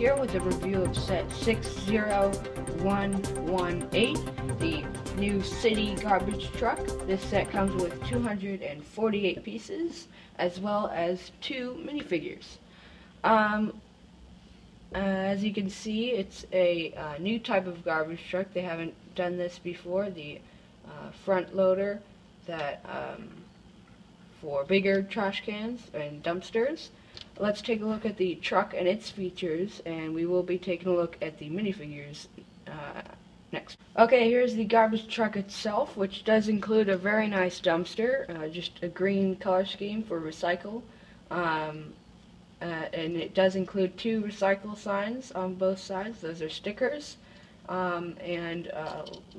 here with a review of set 60118, the new city garbage truck. This set comes with 248 pieces, as well as 2 minifigures. As you can see, it's a new type of garbage truck. They haven't done this before, the front loader that for bigger trash cans and dumpsters. Let's take a look at the truck and its features, and we will be taking a look at the minifigures next. Okay, here's the garbage truck itself, which does include a very nice dumpster, just a green color scheme for recycle. And it does include 2 recycle signs on both sides. Those are stickers, and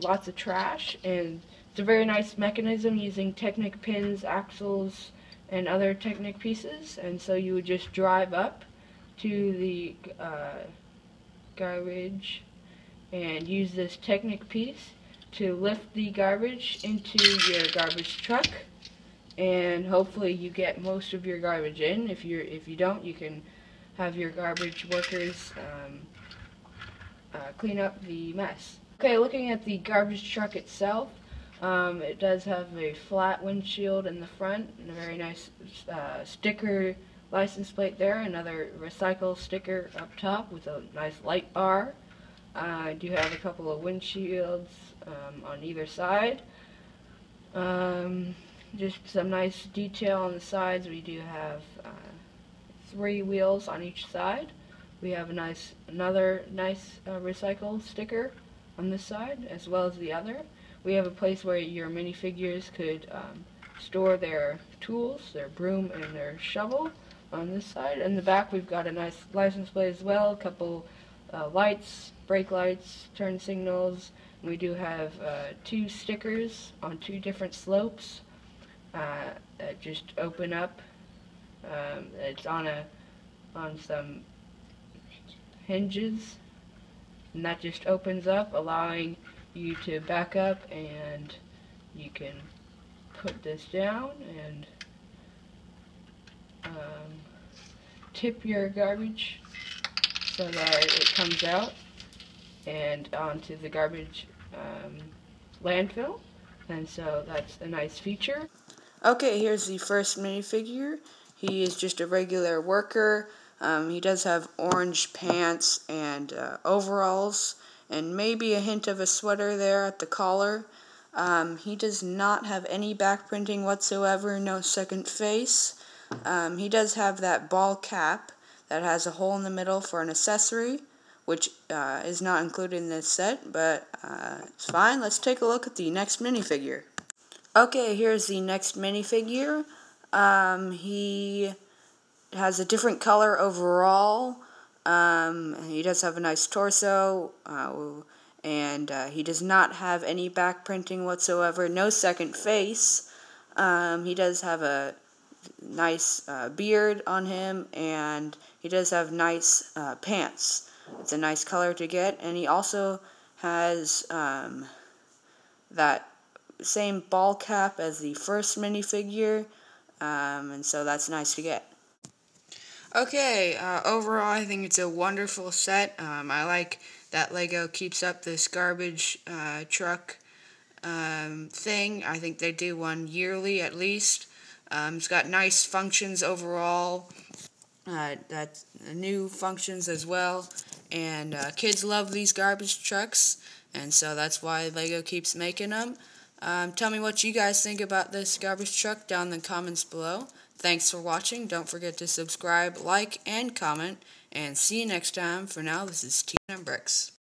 lots of trash. And it's a very nice mechanism using Technic pins, axles, and other Technic pieces. And so you would just drive up to the garbage and use this Technic piece to lift the garbage into your garbage truck. And hopefully you get most of your garbage in. If you don't, you can have your garbage workers clean up the mess. Okay, looking at the garbage truck itself, it does have a flat windshield in the front and a very nice sticker license plate there. Another recycle sticker up top with a nice light bar. I do have a couple of windshields on either side. Just some nice detail on the sides. We do have 3 wheels on each side. We have another nice recycle sticker on this side as well as the other. We have a place where your minifigures could store their tools, their broom and their shovel on this side. In the back we've got a nice license plate as well, a couple lights, brake lights, turn signals. And we do have 2 stickers on 2 different slopes. Just open up. It's on some hinges, and that just opens up, allowing you to back up, and you can put this down and tip your garbage so that it comes out and onto the garbage landfill. And so that's a nice feature. Okay, here's the first minifigure. He is just a regular worker. He does have orange pants and overalls, and maybe a hint of a sweater there at the collar. He does not have any back printing whatsoever, no second face. He does have that ball cap that has a hole in the middle for an accessory, which is not included in this set, but it's fine. Let's take a look at the next minifigure. Okay, here's the next minifigure. He has a different color overall. He does have a nice torso, and he does not have any back printing whatsoever, no second face. He does have a nice beard on him, and he does have nice pants. It's a nice color to get, and he also has that same ball cap as the first minifigure, and so that's nice to get. Okay, overall I think it's a wonderful set. I like that LEGO keeps up this garbage truck thing. I think they do one yearly at least. It's got nice functions overall, that's new functions as well, and kids love these garbage trucks, and so that's why LEGO keeps making them. Tell me what you guys think about this garbage truck down in the comments below. Thanks for watching. Don't forget to subscribe, like, and comment. And see you next time. For now, this is TandM Bricks.